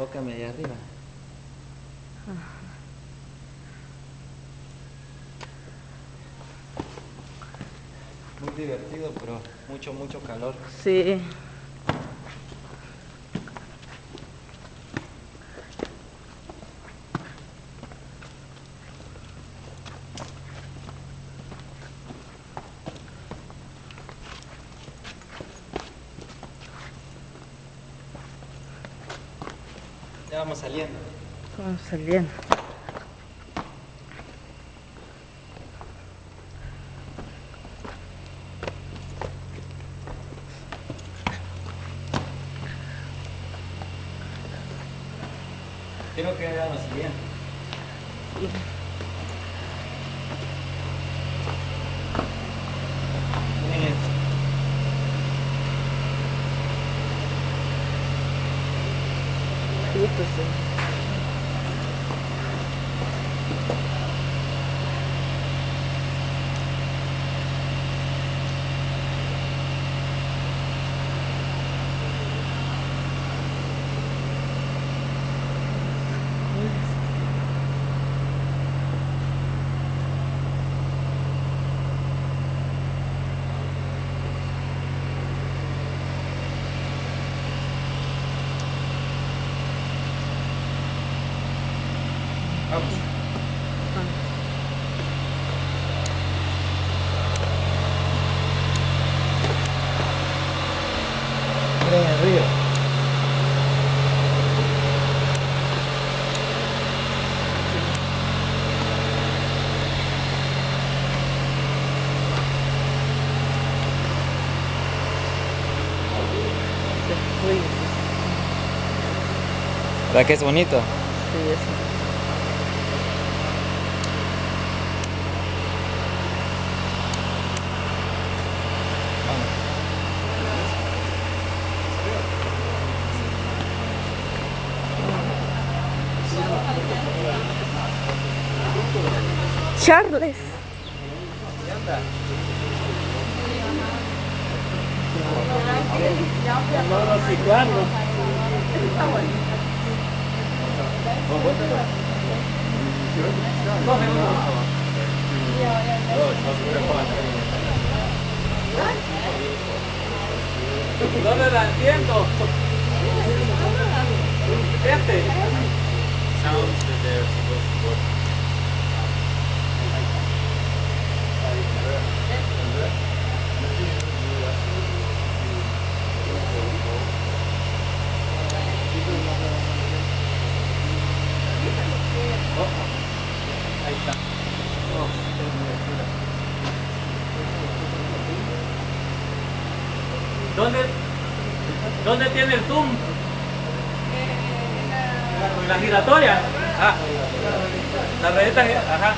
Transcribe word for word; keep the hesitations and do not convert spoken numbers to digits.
enfócame allá arriba. Muy divertido, pero mucho, mucho calor. Sí. Ya vamos saliendo. Vamos saliendo. Creo que ya vamos saliendo. Sí. Vamos. Miren el río. ¿Verdad que es bonito? Sí, es. Charles. ¿Dónde la entiendo? Gente. Ahí está. ¿Dónde, dónde tiene el zoom? La giratoria. Ah, la redeta, ajá.